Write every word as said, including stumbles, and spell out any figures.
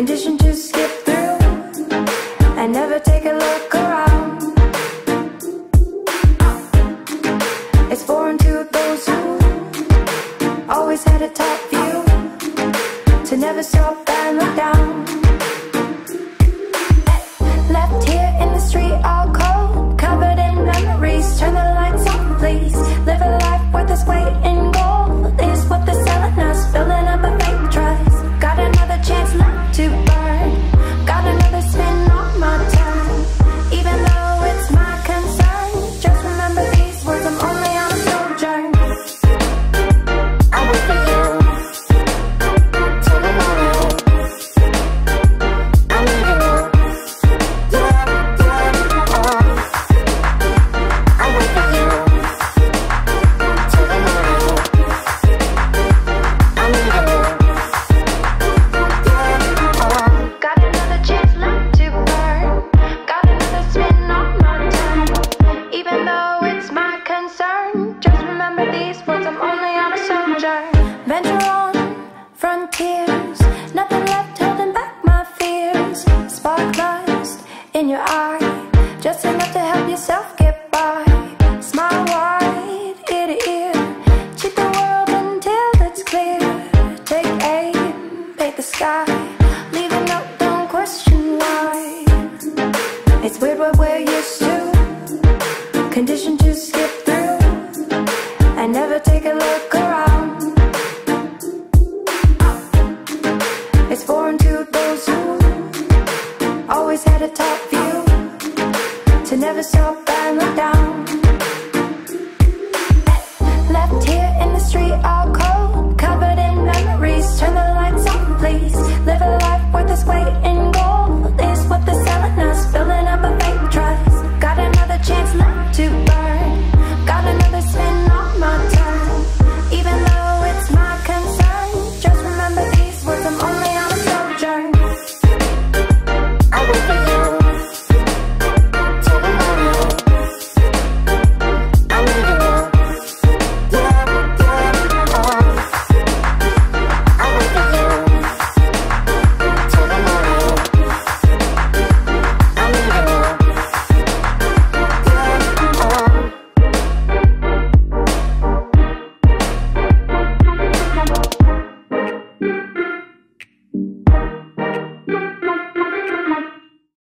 conditioned to skip through and never take a look around. It's foreign to those who always had a top view, to never stop and look down. Left here in the street all cold, covered in memories. Turn the lights on, please. Live a life worth its weight in gold is what they're selling us, filling up a fake trust. Got another chance left to burn, got another spin on my time. Even though it's my concern, just remember these words, I'm only on a sojourn. I will be here till the morning. I'm leaving you, yeah, yeah, oh. I will be here till the morning. I'm leaving you, yeah, oh. Got another chance left to burn, got another spin on my time. Even though it's my concern, just remember these words, I'm only on a sojourn. Venture on, frontiers, nothing left holding back my fears. Spark lust in your eye, just enough to help yourself get by. Smile wide, ear to ear, cheat the world until it's clear. Take aim, paint the sky, leave a note, don't question why. It's weird what we're used to, conditioned to skip through and never take a look.